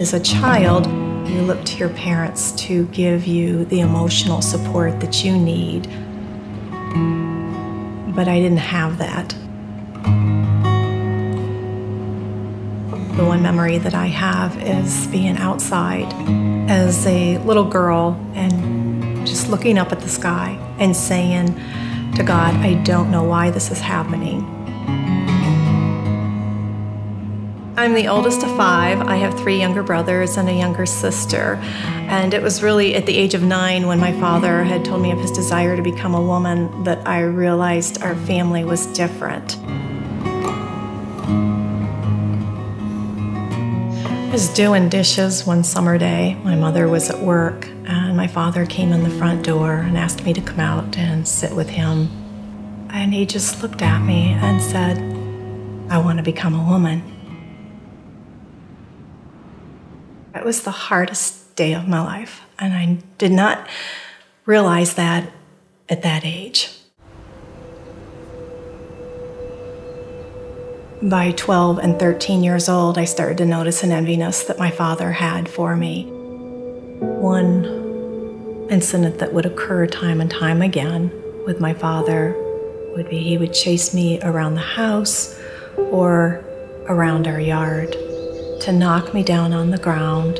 As a child, you look to your parents to give you the emotional support that you need. But I didn't have that. The one memory that I have is being outside as a little girl and just looking up at the sky and saying to God, I don't know why this is happening. I'm the oldest of five. I have three younger brothers and a younger sister. And it was really at the age of 9 when my father had told me of his desire to become a woman that I realized our family was different. I was doing dishes one summer day. My mother was at work and my father came in the front door and asked me to come out and sit with him. And he just looked at me and said, I want to become a woman. It was the hardest day of my life, and I did not realize that at that age. By 12 and 13 years old, I started to notice an enviness that my father had for me. One incident that would occur time and time again with my father would be he would chase me around the house or around our yard, to knock me down on the ground,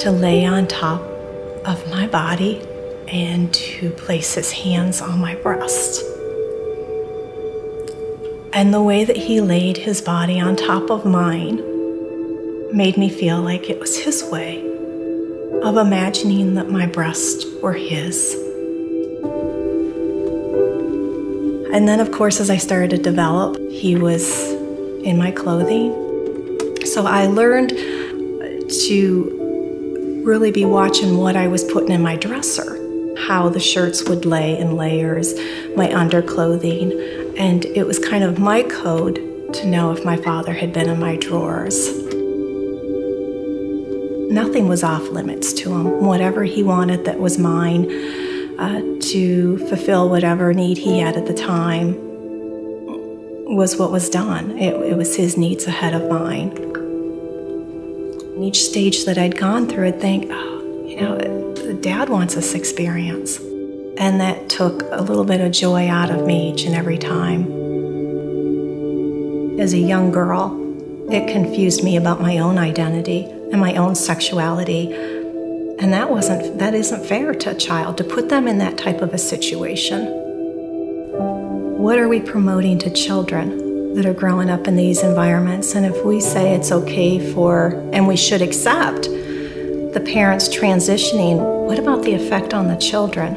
to lay on top of my body, and to place his hands on my breast. And the way that he laid his body on top of mine made me feel like it was his way of imagining that my breasts were his. And then, of course, as I started to develop, he was in my clothing. So I learned to really be watching what I was putting in my dresser, how the shirts would lay in layers, my underclothing, and it was kind of my code to know if my father had been in my drawers. Nothing was off limits to him. Whatever he wanted that was mine, to fulfill whatever need he had at the time, was what was done. It was his needs ahead of mine. And each stage that I'd gone through, I'd think, oh, you know, Dad wants this experience. And that took a little bit of joy out of me each and every time. As a young girl, it confused me about my own identity and my own sexuality. And that isn't fair to a child, to put them in that type of a situation. What are we promoting to children that are growing up in these environments? And if we say it's okay for, and we should accept, the parents transitioning, what about the effect on the children?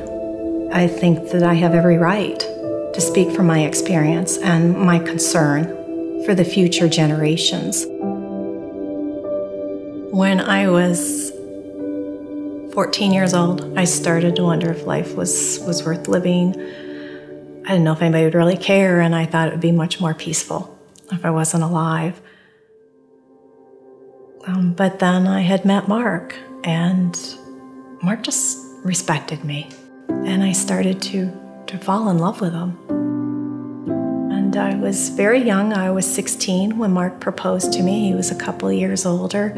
I think that I have every right to speak from my experience and my concern for the future generations. When I was 14 years old, I started to wonder if life was worth living. I didn't know if anybody would really care, and I thought it would be much more peaceful if I wasn't alive. But then I had met Mark, and Mark just respected me. And I started to fall in love with him. And I was very young. I was 16 when Mark proposed to me. He was a couple of years older.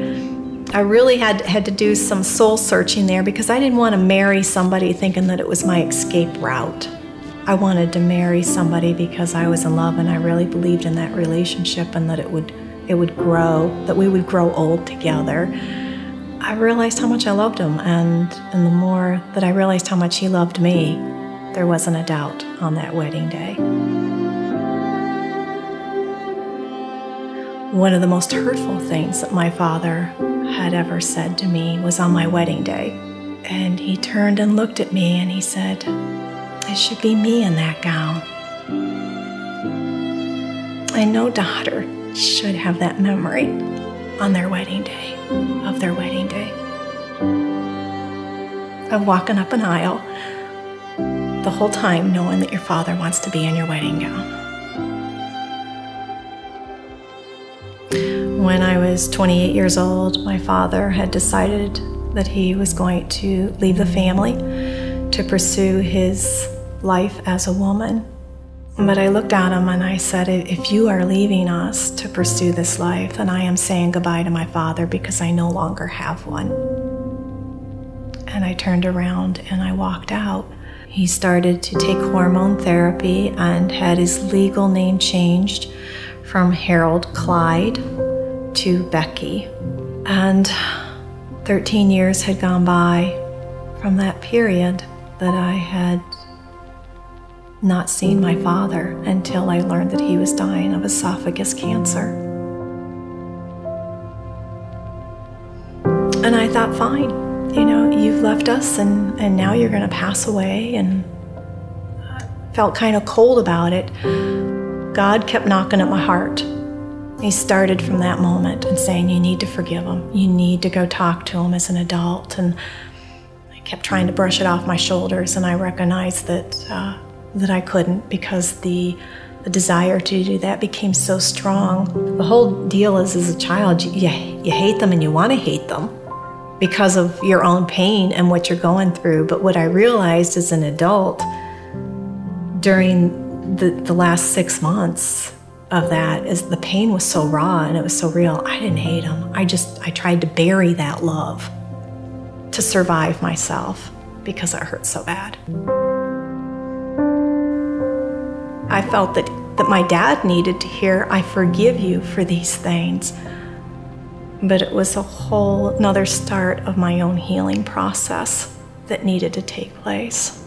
I really had to do some soul searching there because I didn't want to marry somebody thinking that it was my escape route. I wanted to marry somebody because I was in love and I really believed in that relationship and that it would grow, that we would grow old together. I realized how much I loved him, and the more that I realized how much he loved me, there wasn't a doubt on that wedding day. One of the most hurtful things that my father had ever said to me was on my wedding day. And he turned and looked at me and he said, it should be me in that gown. And no daughter should have that memory on their wedding day, of their wedding day. Of walking up an aisle the whole time knowing that your father wants to be in your wedding gown. When I was 28 years old, my father had decided that he was going to leave the family to pursue his life as a woman. But I looked at him and I said, if you are leaving us to pursue this life, then I am saying goodbye to my father because I no longer have one. And I turned around and I walked out. He started to take hormone therapy and had his legal name changed from Harold Clyde to Becky. And 13 years had gone by from that period that I had not seen my father until I learned that he was dying of esophagus cancer. And I thought, fine, you know, you've left us and now you're gonna pass away, and I felt kind of cold about it. God kept knocking at my heart. He started from that moment and saying, you need to forgive him. You need to go talk to him as an adult. And I kept trying to brush it off my shoulders, and I recognized that that I couldn't, because the desire to do that became so strong. The whole deal is, as a child, you hate them and you want to hate them because of your own pain and what you're going through. But what I realized as an adult during the last 6 months of that is the pain was so raw and it was so real. I didn't hate him. I tried to bury that love to survive myself because it hurt so bad. I felt that my dad needed to hear, I forgive you for these things. But it was a whole another start of my own healing process that needed to take place.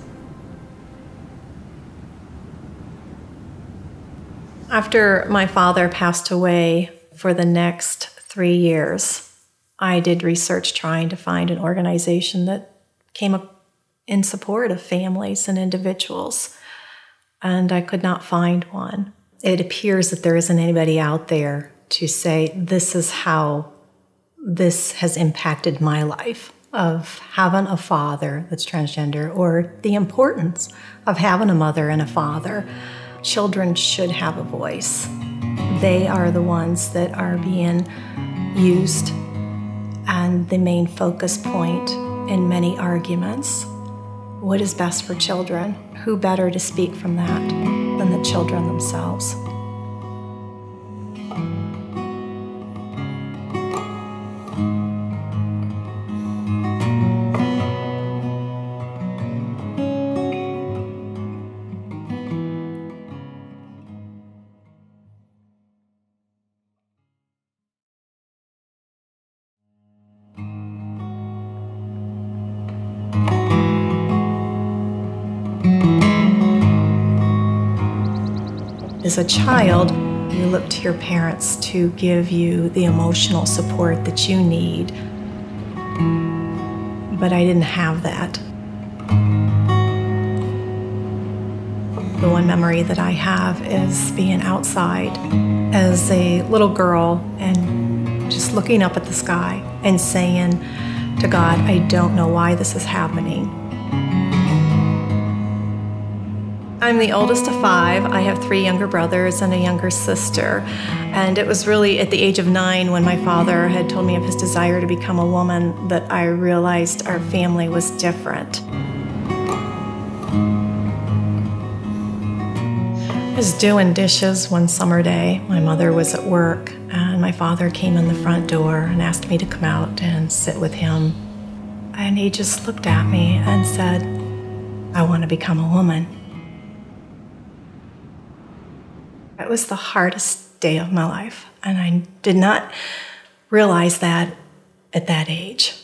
After my father passed away, for the next 3 years, I did research trying to find an organization that came up in support of families and individuals. And I could not find one. It appears that there isn't anybody out there to say, this is how this has impacted my life, of having a father that's transgender, or the importance of having a mother and a father. Children should have a voice. They are the ones that are being used and the main focus point in many arguments. What is best for children? Who better to speak from that than the children themselves? As a child, you look to your parents to give you the emotional support that you need, but I didn't have that. The one memory that I have is being outside as a little girl and just looking up at the sky and saying to God, I don't know why this is happening. I'm the oldest of 5. I have 3 younger brothers and a younger sister. And it was really at the age of 9, when my father had told me of his desire to become a woman, that I realized our family was different. I was doing dishes one summer day. My mother was at work, and my father came in the front door and asked me to come out and sit with him. And he just looked at me and said, I want to become a woman. It was the hardest day of my life, and I did not realize that at that age.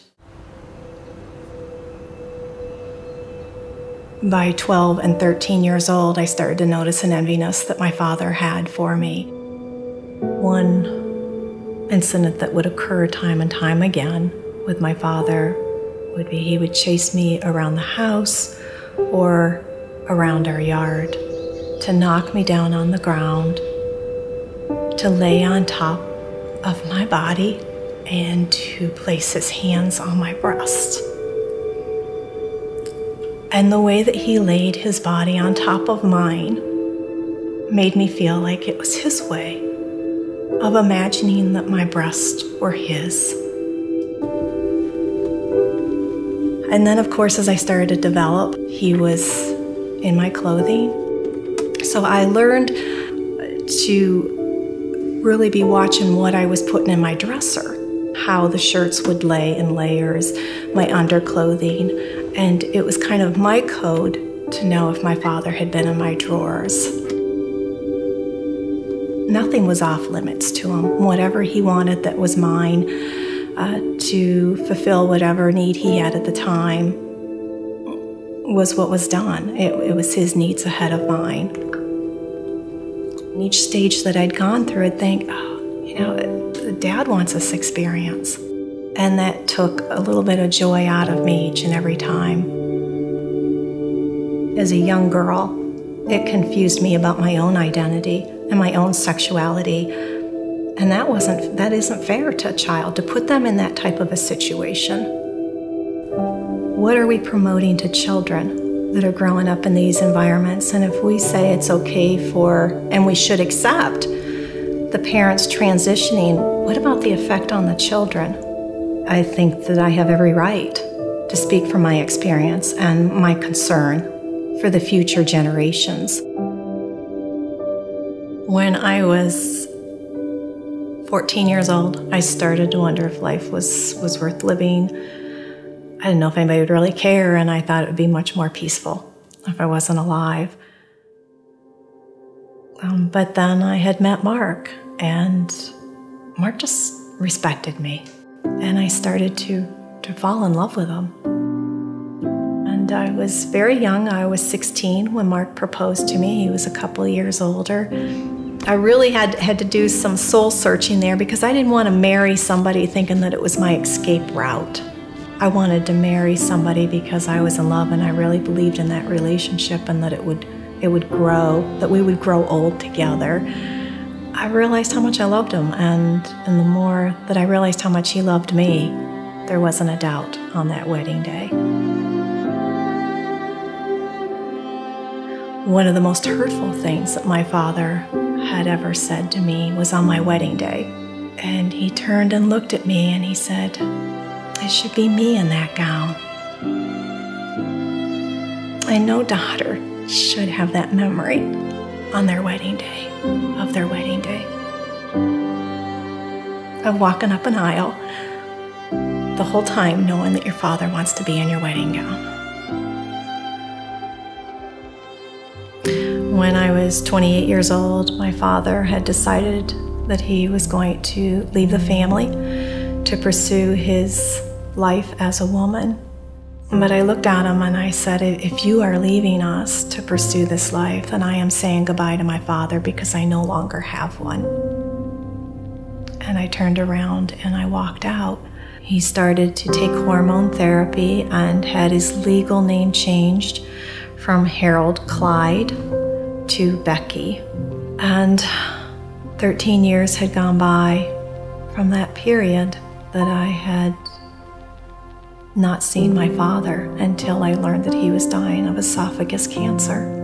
By 12 and 13 years old, I started to notice an enviness that my father had for me. One incident that would occur time and time again with my father would be he would chase me around the house or around our yard, to knock me down on the ground, to lay on top of my body, and to place his hands on my breast. And the way that he laid his body on top of mine made me feel like it was his way of imagining that my breasts were his. And then, of course, as I started to develop, he was in my clothing. So I learned to really be watching what I was putting in my dresser, how the shirts would lay in layers, my underclothing, and it was kind of my code to know if my father had been in my drawers. Nothing was off limits to him. Whatever he wanted that was mine, to fulfill whatever need he had at the time, was what was done. It was his needs ahead of mine. And each stage that I'd gone through, I'd think, oh, you know, Dad wants this experience. And that took a little bit of joy out of me each and every time. As a young girl, it confused me about my own identity and my own sexuality. And that isn't fair to a child, to put them in that type of a situation. What are we promoting to children that are growing up in these environments? And if we say it's okay for, and we should accept, the parents transitioning, what about the effect on the children? I think that I have every right to speak from my experience and my concern for the future generations. When I was 14 years old, I started to wonder if life was worth living. I didn't know if anybody would really care, and I thought it would be much more peaceful if I wasn't alive. But then I had met Mark, and Mark just respected me. And I started to fall in love with him. And I was very young. I was 16 when Mark proposed to me. He was a couple years older. I really had to do some soul searching there, because I didn't want to marry somebody thinking that it was my escape route. I wanted to marry somebody because I was in love and I really believed in that relationship and that it would grow, that we would grow old together. I realized how much I loved him, and the more that I realized how much he loved me, there wasn't a doubt on that wedding day. One of the most hurtful things that my father had ever said to me was on my wedding day. And he turned and looked at me and he said, "It should be me in that gown." And no daughter should have that memory on their wedding day, of their wedding day. Of walking up an aisle the whole time knowing that your father wants to be in your wedding gown. When I was 28 years old, my father had decided that he was going to leave the family to pursue his life as a woman. But I looked at him and I said, if you are leaving us to pursue this life, then I am saying goodbye to my father, because I no longer have one. And I turned around and I walked out. He started to take hormone therapy and had his legal name changed from Harold Clyde to Becky. And 13 years had gone by from that period that I had not seen my father, until I learned that he was dying of esophagus cancer.